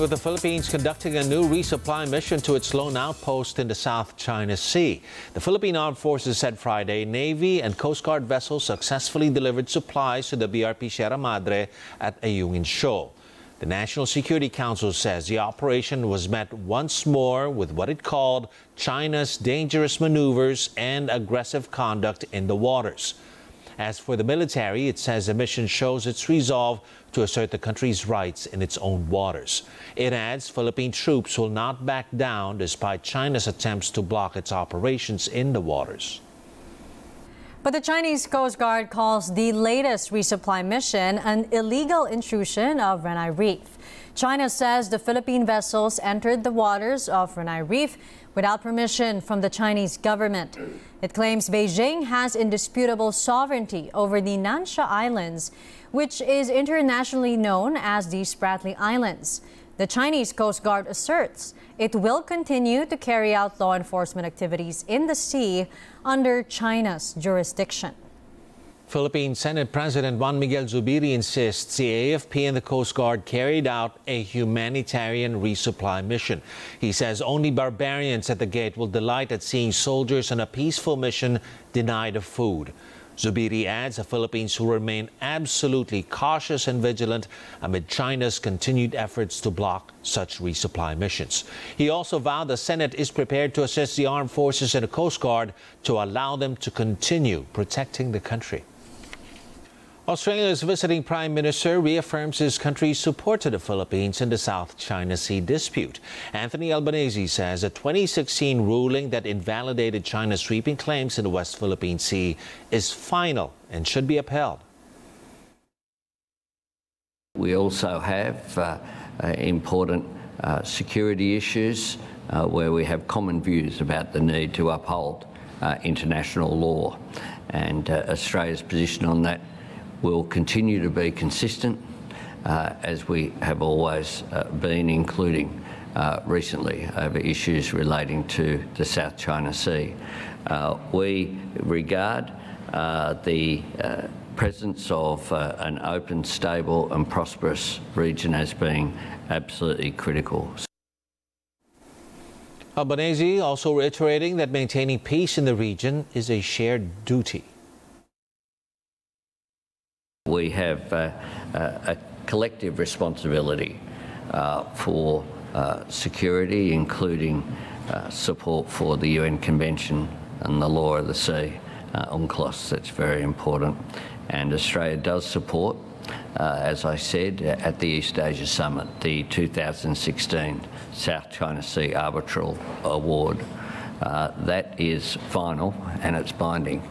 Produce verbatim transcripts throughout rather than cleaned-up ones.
with the Philippines conducting a new resupply mission to its lone outpost in the South China Sea. The Philippine Armed Forces said Friday Navy and Coast Guard vessels successfully delivered supplies to the B R P Sierra Madre at Ayungin Shoal. The National Security Council says the operation was met once more with what it called China's dangerous maneuvers and aggressive conduct in the waters. As for the military, it says the mission shows its resolve to assert the country's rights in its own waters. It adds Philippine troops will not back down despite China's attempts to block its operations in the waters. But the Chinese Coast Guard calls the latest resupply mission an illegal intrusion of Renai Reef. China says the Philippine vessels entered the waters of Renai Reef without permission from the Chinese government. It claims Beijing has indisputable sovereignty over the Nansha Islands, which is internationally known as the Spratly Islands. The Chinese Coast Guard asserts it will continue to carry out law enforcement activities in the sea under China's jurisdiction. Philippine Senate President Juan Miguel Zubiri insists the A F P and the Coast Guard carried out a humanitarian resupply mission. He says only barbarians at the gate will delight at seeing soldiers on a peaceful mission denied of food. Zubiri adds the Philippines will remain absolutely cautious and vigilant amid China's continued efforts to block such resupply missions. He also vowed the Senate is prepared to assist the armed forces and the Coast Guard to allow them to continue protecting the country. Australia's visiting Prime Minister reaffirms his country's support to the Philippines in the South China Sea dispute. Anthony Albanese says a twenty sixteen ruling that invalidated China's sweeping claims in the West Philippine Sea is final and should be upheld. We also have uh, uh, important uh, security issues uh, where we have common views about the need to uphold uh, international law, and uh, Australia's position on that will continue to be consistent uh, as we have always uh, been, including uh, recently over issues relating to the South China Sea. Uh, we regard uh, the uh, presence of uh, an open, stable and prosperous region as being absolutely critical. Albanese also reiterating that maintaining peace in the region is a shared duty. We have uh, a collective responsibility uh, for uh, security, including uh, support for the U N Convention and the Law of the Sea, uh, UNCLOS. That's very important. And Australia does support, uh, as I said, at the East Asia Summit, the two thousand sixteen South China Sea Arbitral Award. Uh, that is final and it's binding.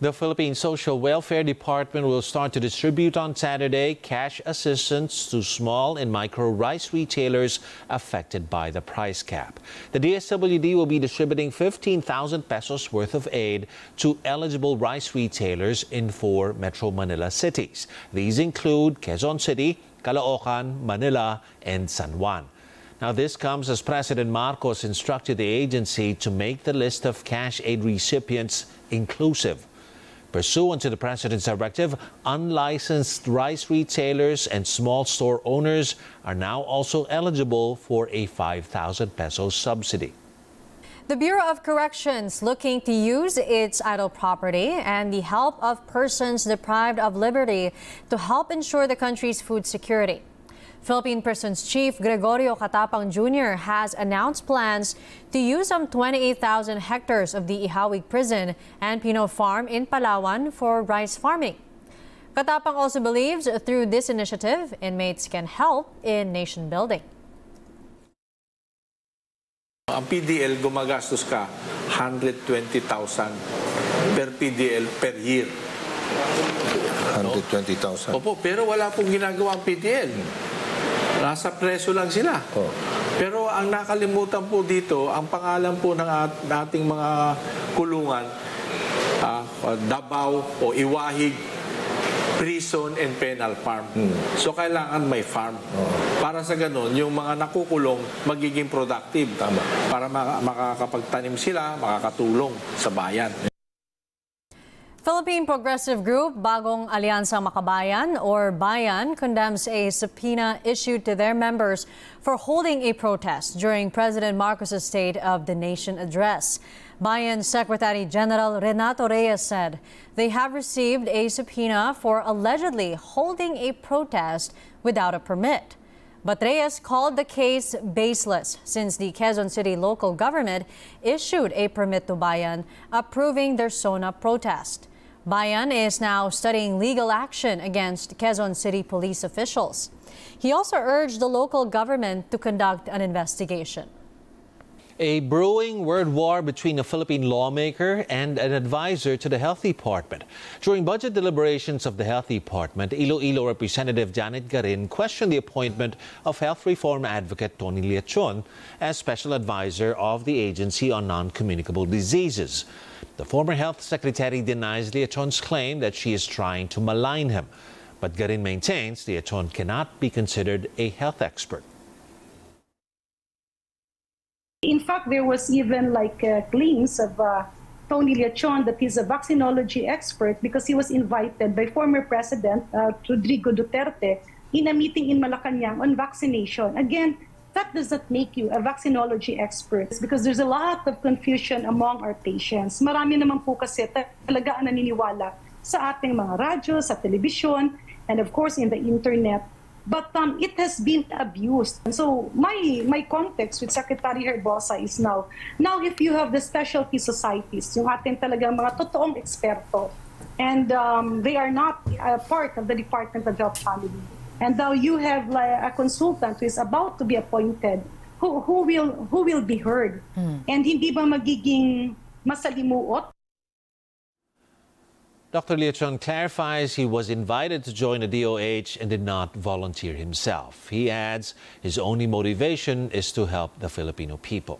The Philippine Social Welfare Department will start to distribute on Saturday cash assistance to small and micro rice retailers affected by the price cap. The D S W D will be distributing fifteen thousand pesos worth of aid to eligible rice retailers in four Metro Manila cities. These include Quezon City, Caloocan, Manila, and San Juan. Now, this comes as President Marcos instructed the agency to make the list of cash aid recipients inclusive. Pursuant to the President's directive, unlicensed rice retailers and small store owners are now also eligible for a five thousand peso subsidy. The Bureau of Corrections looking to use its idle property and the help of persons deprived of liberty to help ensure the country's food security. Philippine Prisons Chief Gregorio Catapang Junior has announced plans to use some twenty-eight thousand hectares of the Iwahig Prison and Penal Farm in Palawan for rice farming. Catapang also believes through this initiative, inmates can help in nation building. Ang P D L gumagastos ka one hundred twenty thousand per P D L per year. one hundred twenty thousand. Opo, pero wala pong ginagawa ang P D L. Nasa preso lang sila. Oh. Pero ang nakalimutan po dito, ang pangalan po ng ating mga kulungan, uh, Davao o Iwahig Prison and Penal Farm. Hmm. So kailangan may farm. Oh. Para sa ganun, yung mga nakukulong magiging productive. Tama. Para makakapagtanim sila, makakatulong sa bayan. Philippine progressive group Bagong Alyansang Makabayan or Bayan condemns a subpoena issued to their members for holding a protest during President Marcos's State of the Nation address. Bayan Secretary General Renato Reyes said they have received a subpoena for allegedly holding a protest without a permit. But Reyes called the case baseless since the Quezon City local government issued a permit to Bayan approving their SONA protest. Bayan is now studying legal action against Quezon City police officials. He also urged the local government to conduct an investigation. A brewing word war between a Philippine lawmaker and an advisor to the Health Department. During budget deliberations of the Health Department, Iloilo Representative Janet Garin questioned the appointment of health reform advocate Tony Leachon as special advisor of the agency on non-communicable diseases. The former health secretary denies Leachon's claim that she is trying to malign him, but Garin maintains Leachon cannot be considered a health expert. In fact, there was even like uh, claims of uh, Tony Leachon that he's a vaccinology expert because he was invited by former President uh, Rodrigo Duterte in a meeting in Malacanang on vaccination. Again, that does not make you a vaccinology expert because there's a lot of confusion among our patients. Marami naman po kasi talaga ang naniniwala sa ating mga radyo, sa television, and of course in the internet. But um, it has been abused. And so my my context with Secretary Herbosa is now, now if you have the specialty societies, yung atin talagang mga totoong eksperto, and um, they are not uh, part of the Department of Health family. And now you have like, a consultant who is about to be appointed, who, who, will, who will be heard. Hmm. And hindi ba magiging masalimuot? Doctor Leachon clarifies he was invited to join the D O H and did not volunteer himself. He adds his only motivation is to help the Filipino people.